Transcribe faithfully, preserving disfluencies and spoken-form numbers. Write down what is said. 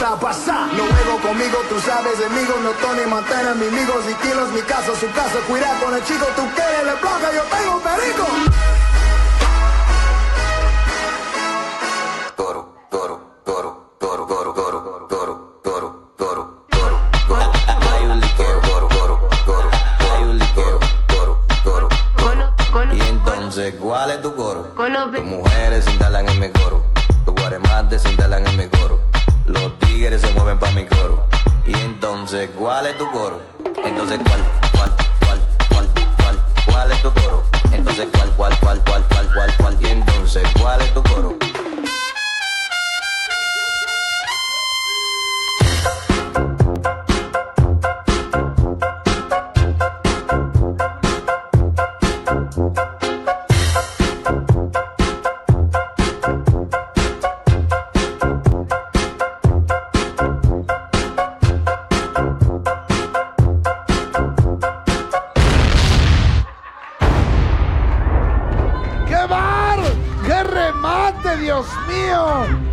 pasa, pasa. No juego conmigo, tú sabes, amigos, no Tony Montana, mis amigos y kilos, mi casa, su casa, cuidado con el chico, tú quieres la placa, yo tengo perico. Toro, toro, toro, toro, toro, toro, toro, toro, toro, toro, toro, toro, toro, toro, toro, toro, toro, toro. Y entonces, ¿cuál es tu coro? Tus mujeres se instalan en mi coro, tus guaremates se instalan en mi coro, los tigres se mueven pa' mi coro. Y entonces, ¿cuál es tu coro? Entonces, ¿cuál, cuál, cuál, cuál, cuál, cuál es tu coro? Entonces, ¿cuál, cuál, cuál, cuál, cuál, cuál, cuál? Y entonces, ¿cuál es tu coro? ¡Qué remate, Dios mío!